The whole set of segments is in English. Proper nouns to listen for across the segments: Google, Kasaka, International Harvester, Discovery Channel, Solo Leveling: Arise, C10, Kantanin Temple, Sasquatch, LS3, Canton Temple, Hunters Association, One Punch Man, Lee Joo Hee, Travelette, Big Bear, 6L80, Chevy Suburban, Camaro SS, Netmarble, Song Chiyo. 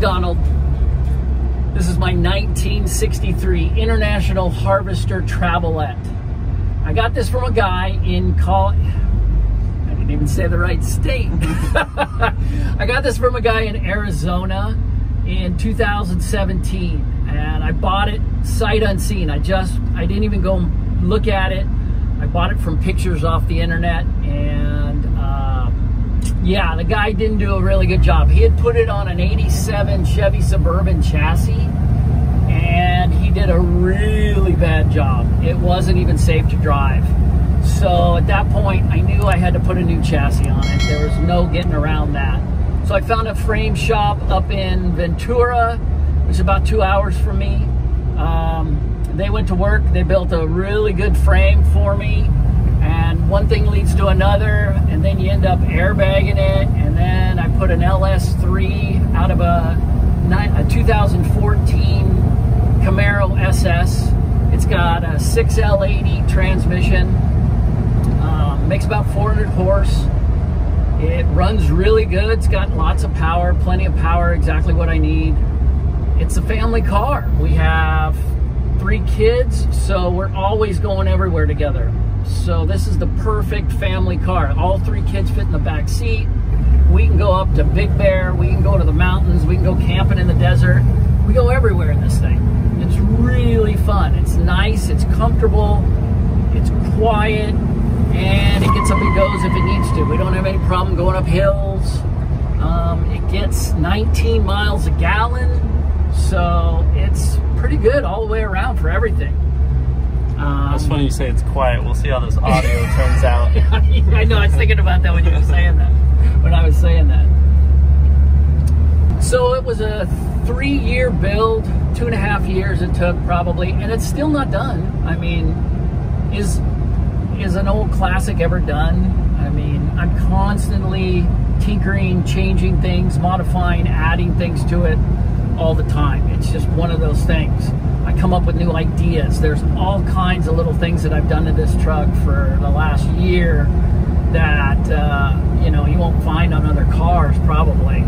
Donald. This is my 1963 International Harvester Travelette. I got this from a guy in I didn't even say the right state. I got this from a guy in Arizona in 2017, and I bought it sight unseen. I didn't even go look at it. I bought it from pictures off the internet, and yeah, the guy didn't do a really good job. He had put it on an 87 Chevy Suburban chassis, and he did a really bad job. It wasn't even safe to drive. So at that point, I knew I had to put a new chassis on it. There was no getting around that. So I found a frame shop up in Ventura, which is about 2 hours from me. They went to work. They built a really good frame for me. And one thing leads to another, and then you end up airbagging it. And then I put an LS3 out of a 2014 Camaro SS. It's got a 6L80 transmission, makes about 400 horse. It runs really good. It's got lots of power, plenty of power, exactly what I need. It's a family car. We have 3 kids, so we're always going everywhere together. So this is the perfect family car. All 3 kids fit in the back seat. We can go up to Big Bear. We can go to the mountains. We can go camping in the desert. We go everywhere in this thing. It's really fun. It's nice. It's comfortable. It's quiet. And it gets up and goes if it needs to. We don't have any problem going up hills. It gets 19 miles a gallon. So it's pretty good all the way around for everything. It's funny you say it's quiet. We'll see how this audio turns out. I know, I was thinking about that when you were saying that. When I was saying that. So it was a 3-year build, 2.5 years it took probably, and it's still not done. I mean, is an old classic ever done? I mean, I'm constantly tinkering, changing things, modifying, adding things to it all the time. It's just one of those things. I come up with new ideas. There's all kinds of little things that I've done to this truck for the last year that you know, you won't find on other cars probably.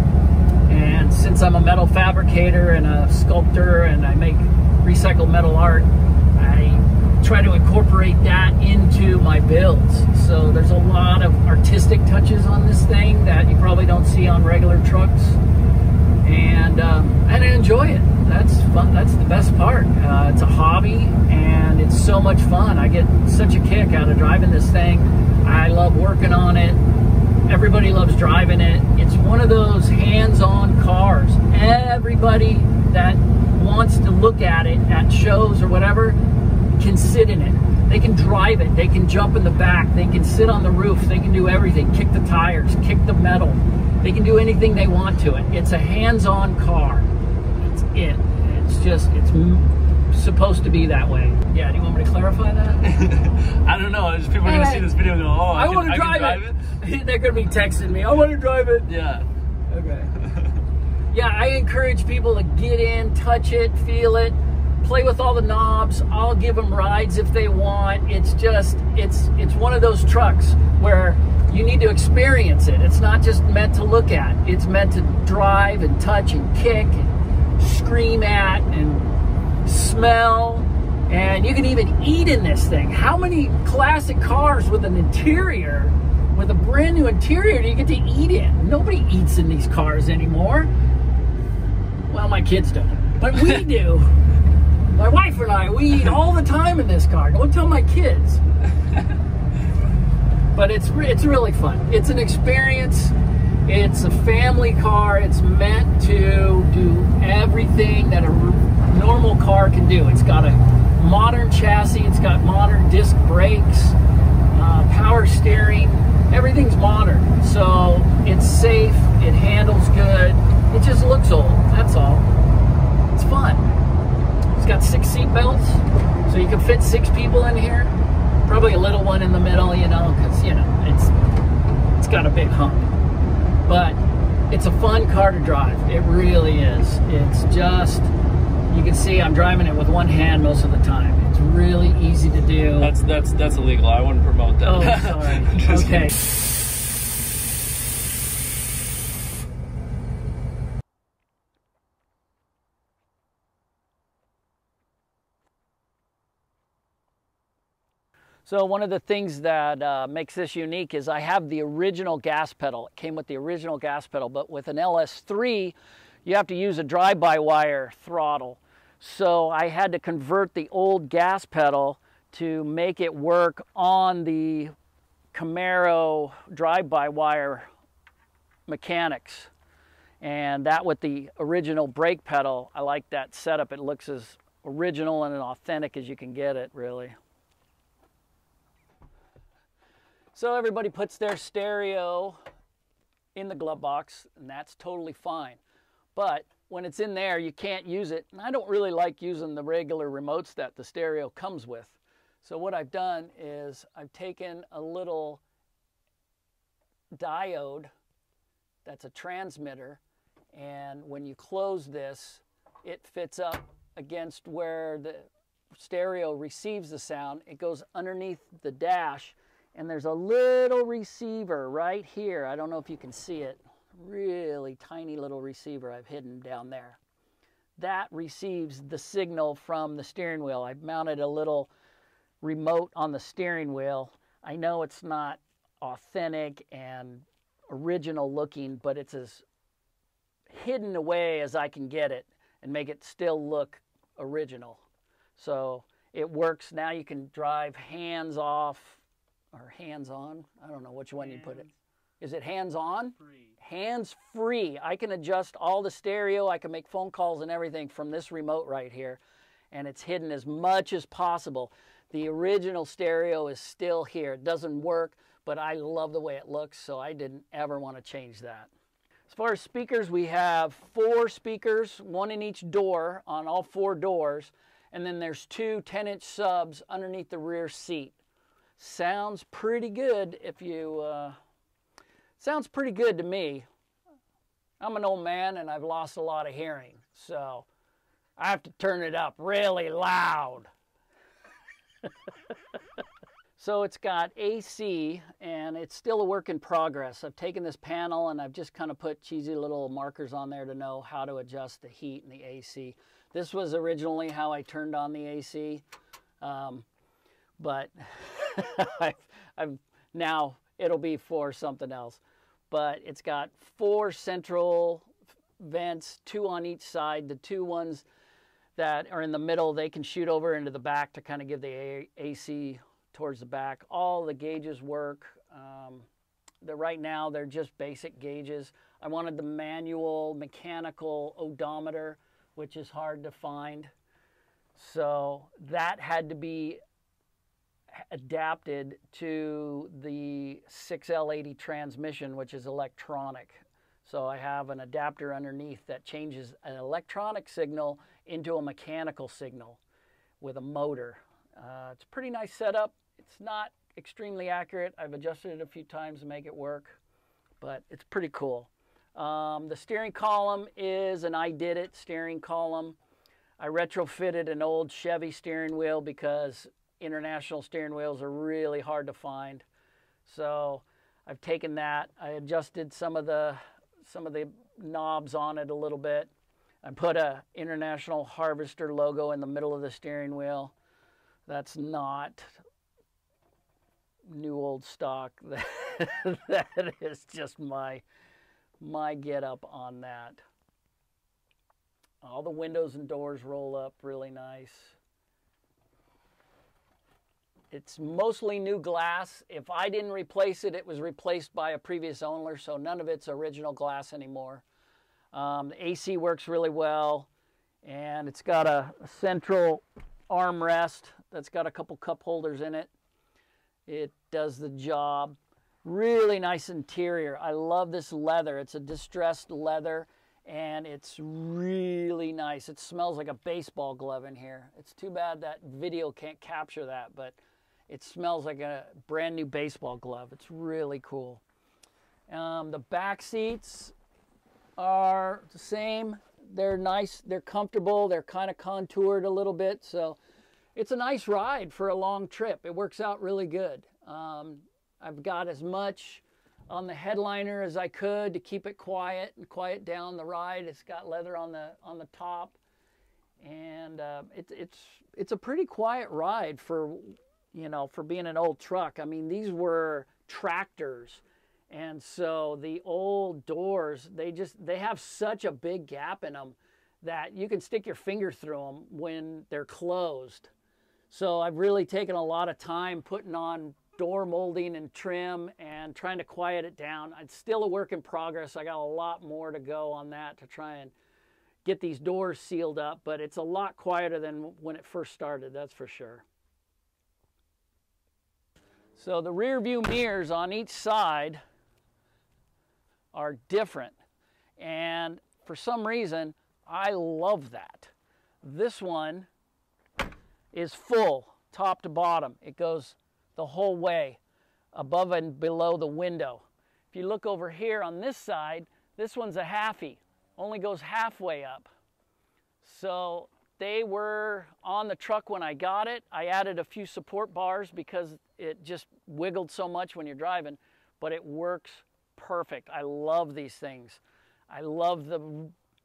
And since I'm a metal fabricator and a sculptor and I make recycled metal art, I try to incorporate that into my builds. So there's a lot of artistic touches on this thing that you probably don't see on regular trucks. And I enjoy it. That's fun. That's the best part. It's a hobby, and it's so much fun. I get such a kick out of driving this thing. I love working on it. Everybody loves driving it. It's one of those hands-on cars. Everybody that wants to look at it at shows or whatever can sit in it. They can drive it. They can jump in the back. They can sit on the roof. They can do everything. Kick the tires. Kick the metal. They can do anything they want to it. It's a hands-on car. That's it. It's just, it's supposed to be that way. Yeah, do you want me to clarify that? I don't know. Just people are going to see this video and go, oh, I want to drive it. They're going to be texting me, I want to drive it. Yeah. Okay. Yeah, I encourage people to get in, touch it, feel it, play with all the knobs. I'll give them rides if they want. It's just, it's one of those trucks where you need to experience it. It's not just meant to look at. It's meant to drive and touch and kick and scream at and smell. And you can even eat in this thing. How many classic cars with an interior, with a brand new interior, do you get to eat in? Nobody eats in these cars anymore. Well, my kids don't, but we do. My wife and I, we eat all the time in this car. Don't tell my kids. But it's really fun. It's an experience. It's a family car. It's meant to do everything that a normal car can do. It's got a modern chassis. It's got modern disc brakes, power steering. Everything's modern. So it's safe. It handles good. It just looks old. That's all. It's fun. It's got 6 seat belts. So you can fit 6 people in here. Probably a little one in the middle, you know, because, you know, it's got a big hump. But it's a fun car to drive. It really is. It's just, you can see I'm driving it with one hand most of the time. It's really easy to do. That's illegal. I wouldn't promote that. Oh, sorry. Okay. So one of the things that makes this unique is I have the original gas pedal. It came with the original gas pedal, but with an LS3, you have to use a drive-by-wire throttle. So I had to convert the old gas pedal to make it work on the Camaro drive-by-wire mechanics. And that with the original brake pedal, I like that setup. It looks as original and authentic as you can get it, really. So everybody puts their stereo in the glove box, and that's totally fine. But when it's in there, you can't use it. And I don't really like using the regular remotes that the stereo comes with. So what I've done is I've taken a little diode that's a transmitter, and when you close this, it fits up against where the stereo receives the sound. It goes underneath the dash, and there's a little receiver right here. I don't know if you can see it. Really tiny little receiver I've hidden down there. That receives the signal from the steering wheel. I've mounted a little remote on the steering wheel. I know it's not authentic and original looking, but it's as hidden away as I can get it and make it still look original. So it works. Now you can drive hands off or hands on. I don't know which one you put it. Is it hands on? Free. Hands free. I can adjust all the stereo. I can make phone calls and everything from this remote right here. And it's hidden as much as possible. The original stereo is still here. It doesn't work, but I love the way it looks, so I didn't ever want to change that. As far as speakers, we have 4 speakers, one in each door on all 4 doors, and then there's 2 10-inch subs underneath the rear seat. Sounds pretty good if you, sounds pretty good to me. I'm an old man and I've lost a lot of hearing, so I have to turn it up really loud. So it's got AC, and it's still a work in progress. I've taken this panel and I've just kind of put cheesy little markers on there to know how to adjust the heat and the AC. This was originally how I turned on the AC, but I've now it'll be for something else. But it's got 4 central vents, 2 on each side. The 2 ones that are in the middle, they can shoot over into the back to kind of give the AC towards the back. All the gauges work. Right now they're just basic gauges. I wanted the manual mechanical odometer, which is hard to find. So that had to be adapted to the 6L80 transmission, which is electronic. So I have an adapter underneath that changes an electronic signal into a mechanical signal with a motor. It's a pretty nice setup. It's not extremely accurate. I've adjusted it a few times to make it work, but it's pretty cool. The steering column is an I Did It steering column. I retrofitted an old Chevy steering wheel because International steering wheels are really hard to find. So I've taken that. I adjusted some of the knobs on it a little bit. I put a International Harvester logo in the middle of the steering wheel. That's not new old stock. That is just my get up on that. All the windows and doors roll up really nice. It's mostly new glass. If I didn't replace it, it was replaced by a previous owner, so none of it's original glass anymore. The AC works really well, and it's got a central armrest that's got a couple cup holders in it. It does the job. Really nice interior. I love this leather. It's a distressed leather, and it's really nice. It smells like a baseball glove in here. It's too bad that video can't capture that, but it smells like a brand new baseball glove. It's really cool. The back seats are the same. They're nice, they're comfortable, they're kind of contoured a little bit, so it's a nice ride for a long trip. It works out really good. I've got as much on the headliner as I could to keep it quiet and quiet down the ride. It's got leather on the top, and it's a pretty quiet ride for you know, for being an old truck. I mean, these were tractors. And so the old doors, they have such a big gap in them that you can stick your finger through them when they're closed. So I've really taken a lot of time putting on door molding and trim and trying to quiet it down. It's still a work in progress. I got a lot more to go on that to try and get these doors sealed up, but it's a lot quieter than when it first started, that's for sure. So the rear view mirrors on each side are different, and for some reason I love that. This one is full top to bottom. It goes the whole way above and below the window. If you look over here on this side, this one's a halfie, only goes halfway up. So they were on the truck when I got it. I added a few support bars because it just wiggled so much when you're driving, but it works perfect. I love these things. I love the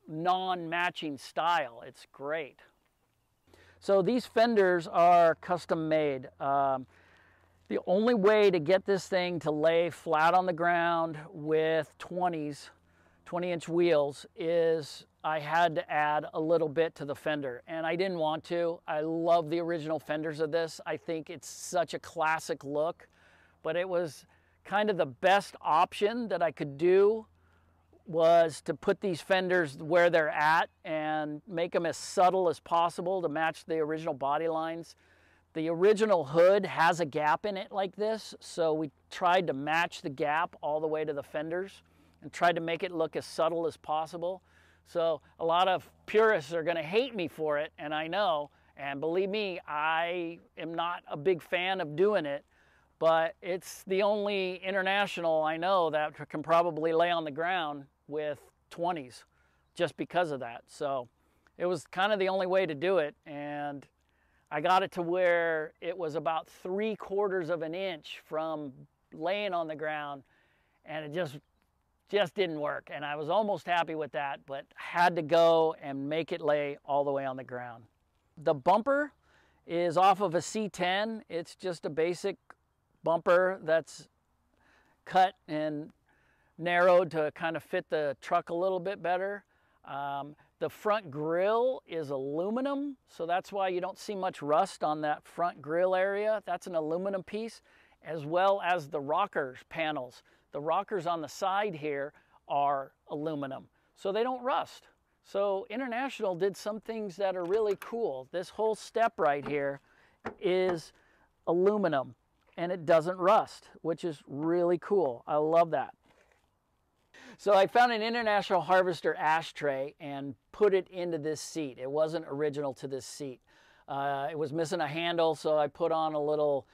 non-matching style. It's great. So these fenders are custom made. The only way to get this thing to lay flat on the ground with 20-inch wheels is I had to add a little bit to the fender, and I didn't want to. I love the original fenders of this. I think it's such a classic look, but it was kind of the best option that I could do was to put these fenders where they're at and make them as subtle as possible to match the original body lines. The original hood has a gap in it like this, so we tried to match the gap all the way to the fenders and tried to make it look as subtle as possible. So a lot of purists are going to hate me for it, and I know, and believe me, I am not a big fan of doing it, but it's the only International I know that can probably lay on the ground with 20s just because of that. So it was kind of the only way to do it, and I got it to where it was about 3/4 of an inch from laying on the ground, and it just didn't work, and I was almost happy with that, but had to go and make it lay all the way on the ground. The bumper is off of a C10. It's just a basic bumper that's cut and narrowed to kind of fit the truck a little bit better. The front grille is aluminum, so that's why you don't see much rust on that front grille area. That's an aluminum piece, as well as the rockers panels. The rockers on the side here are aluminum, so they don't rust. So International did some things that are really cool. This whole step right here is aluminum, and it doesn't rust, which is really cool. I love that. So I found an International Harvester ashtray and put it into this seat. It wasn't original to this seat. It was missing a handle, so I put on a little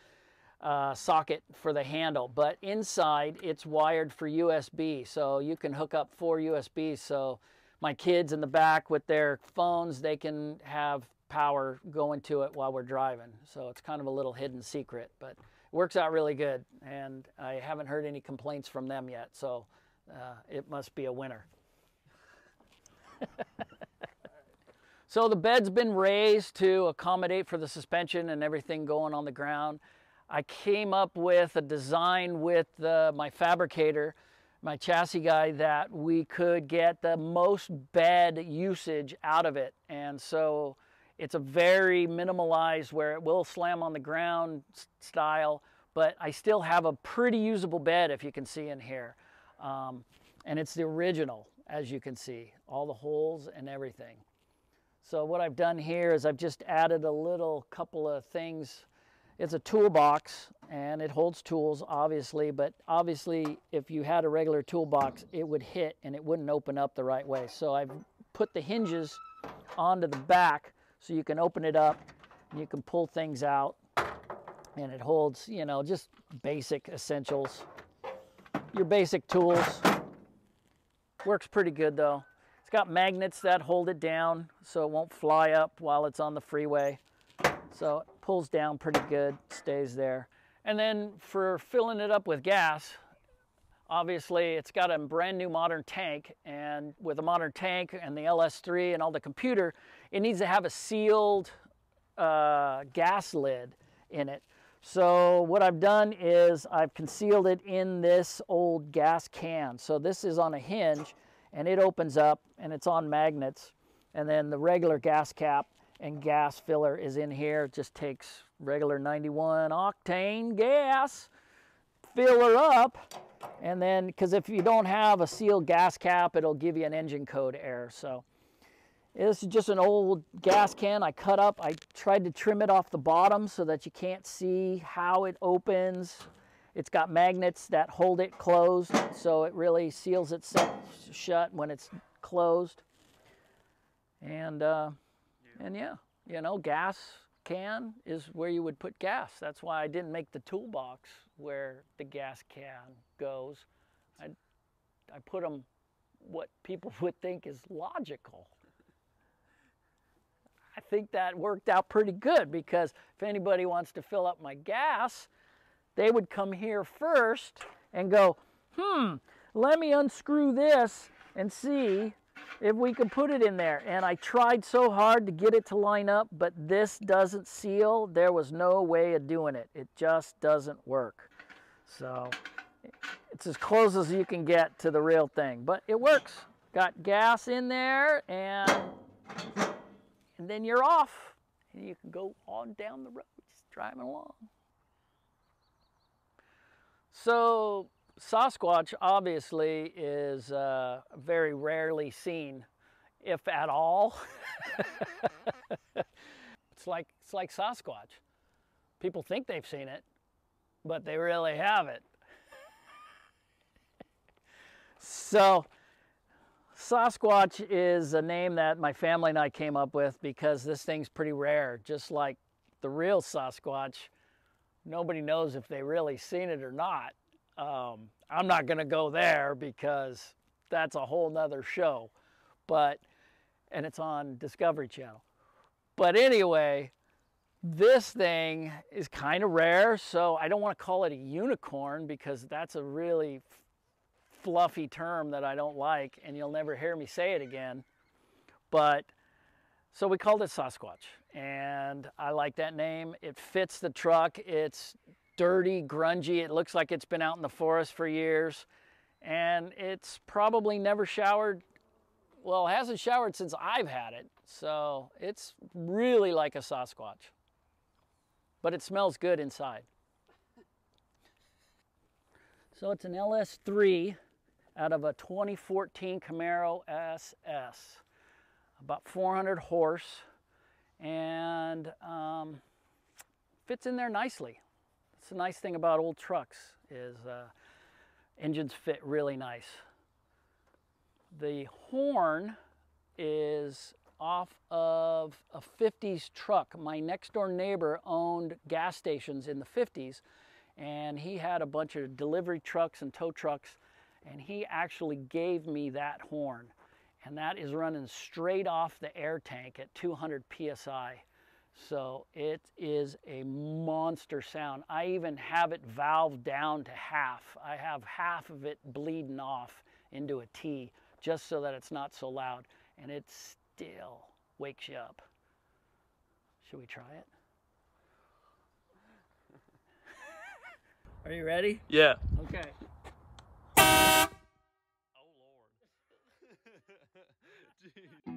socket for the handle, but inside it's wired for USB, so you can hook up 4 USBs, so my kids in the back with their phones, they can have power going to it while we're driving. So it's kind of a little hidden secret, but it works out really good, and I haven't heard any complaints from them yet, so it must be a winner. So the bed's been raised to accommodate for the suspension and everything going on the ground. I came up with a design with my fabricator, my chassis guy, that we could get the most bed usage out of it. And so it's a very minimalized where it will slam on the ground style, but I still have a pretty usable bed, if you can see in here. And it's the original, as you can see, all the holes and everything. So what I've done here is I've just added a little couple of things. It's a toolbox, and it holds tools, obviously, but obviously if you had a regular toolbox, it would hit and it wouldn't open up the right way. So I've put the hinges onto the back so you can open it up and you can pull things out, and it holds, you know, just basic essentials, your basic tools. Works pretty good though. It's got magnets that hold it down so it won't fly up while it's on the freeway. So it pulls down pretty good, stays there. And then for filling it up with gas, obviously it's got a brand new modern tank, and with a modern tank and the LS3 and all the computer, it needs to have a sealed gas lid in it. So what I've done is I've concealed it in this old gas can. So this is on a hinge and it opens up and it's on magnets, and then the regular gas cap and gas filler is in here. It just takes regular 91 octane gas, filler up, and then because if you don't have a sealed gas cap, it'll give you an engine code error. So this is just an old gas can I cut up. I tried to trim it off the bottom so that you can't see how it opens. It's got magnets that hold it closed, so it really seals itself shut when it's closed. And yeah, you know, gas can is where you would put gas. That's why I didn't make the toolbox where the gas can goes. I put them what people would think is logical. I think that worked out pretty good, because if anybody wants to fill up my gas, they would come here first and go, let me unscrew this and see if we can put it in there. And I tried so hard to get it to line up, but this doesn't seal. There was no way of doing it. It just doesn't work. So it's as close as you can get to the real thing, but it works. Got gas in there, and then you're off, and you can go on down the road, just driving along. So Sasquatch obviously is very rarely seen, if at all. It's like Sasquatch. People think they've seen it, but they really haven't. So Sasquatch is a name that my family and I came up with because this thing's pretty rare. Just like the real Sasquatch, nobody knows if they really seen it or not. I'm not going to go there because that's a whole nother show, and it's on Discovery Channel. But anyway, this thing is kind of rare, so I don't want to call it a unicorn because that's a really fluffy term that I don't like, and you'll never hear me say it again. But so we called it Sasquatch, and I like that name. It fits the truck. It's dirty, grungy. It looks like it's been out in the forest for years, and it's probably never showered. Well, it hasn't showered since I've had it, so it's really like a Sasquatch, but it smells good inside. So it's an LS3 out of a 2014 Camaro SS, about 400 horse, and fits in there nicely. It's the nice thing about old trucks is engines fit really nice. The horn is off of a 50s truck. My next door neighbor owned gas stations in the 50s, and he had a bunch of delivery trucks and tow trucks, and he actually gave me that horn. And that is running straight off the air tank at 200 PSI. So it is a monster sound. I even have it valved down to half. I have half of it bleeding off into a T just so that it's not so loud. And it still wakes you up. Should we try it? Are you ready? Yeah. Okay. Oh, Lord.